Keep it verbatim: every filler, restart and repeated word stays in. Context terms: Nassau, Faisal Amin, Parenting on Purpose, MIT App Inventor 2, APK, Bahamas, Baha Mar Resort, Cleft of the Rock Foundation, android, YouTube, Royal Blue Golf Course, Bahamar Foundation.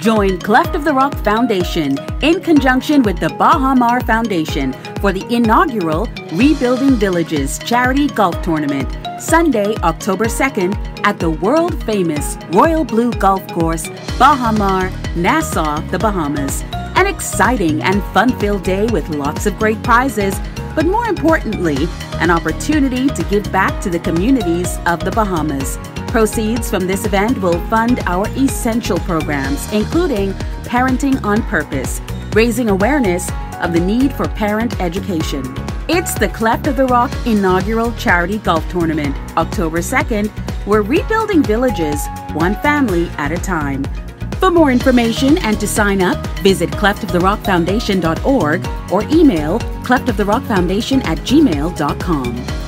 Join Cleft of the Rock Foundation in conjunction with the Bahamar Foundation for the inaugural Rebuilding Villages Charity Golf Tournament, Sunday, October second at the world-famous Royal Blue Golf Course, Bahamar, Nassau, the Bahamas. An exciting and fun-filled day with lots of great prizes, but more importantly, an opportunity to give back to the communities of the Bahamas. Proceeds from this event will fund our essential programs, including Parenting on Purpose, raising awareness of the need for parent education. It's the Cleft of the Rock inaugural charity golf tournament, October second, where rebuilding villages, one family at a time. For more information and to sign up, visit cleft of the rock foundation dot org or email cleft of the rock foundation at gmail dot com.